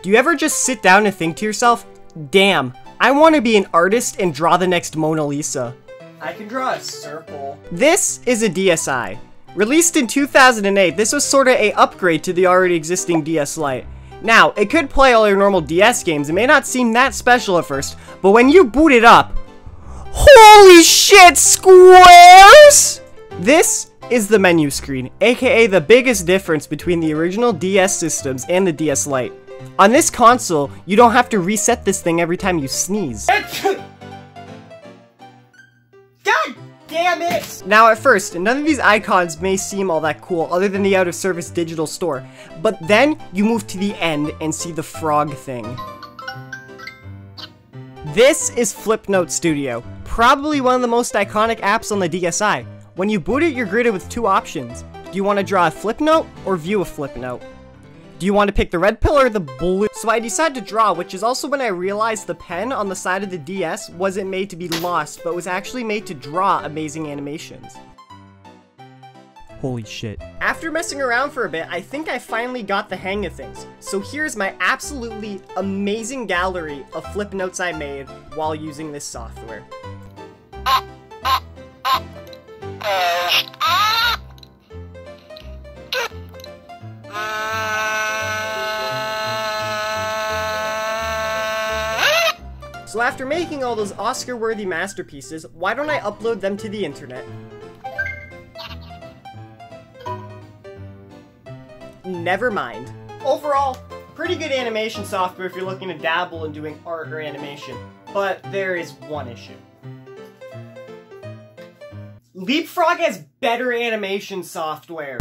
Do you ever just sit down and think to yourself, damn, I want to be an artist and draw the next Mona Lisa? I can draw a circle. This is a DSi. Released in 2008, this was sort of an upgrade to the already existing DS Lite. Now, it could play all your normal DS games, it may not seem that special at first, but when you boot it up, holy shit, squares! This is the menu screen, aka the biggest difference between the original DS systems and the DS Lite. On this console, you don't have to reset this thing every time you sneeze. God damn it! Now at first, none of these icons may seem all that cool other than the out-of-service digital store, but then you move to the end and see the frog thing. This is Flipnote Studio, probably one of the most iconic apps on the DSi. When you boot it, you're greeted with two options. Do you want to draw a Flipnote or view a Flipnote? Do you want to pick the red pill or the blue? So I decided to draw, which is also when I realized the pen on the side of the DS wasn't made to be lost, but was actually made to draw amazing animations. Holy shit. After messing around for a bit, I think I finally got the hang of things. So here's my absolutely amazing gallery of Flipnotes I made while using this software. So after making all those Oscar-worthy masterpieces, why don't I upload them to the internet? Never mind. Overall, pretty good animation software if you're looking to dabble in doing art or animation, but there is one issue. Leapfrog has better animation software.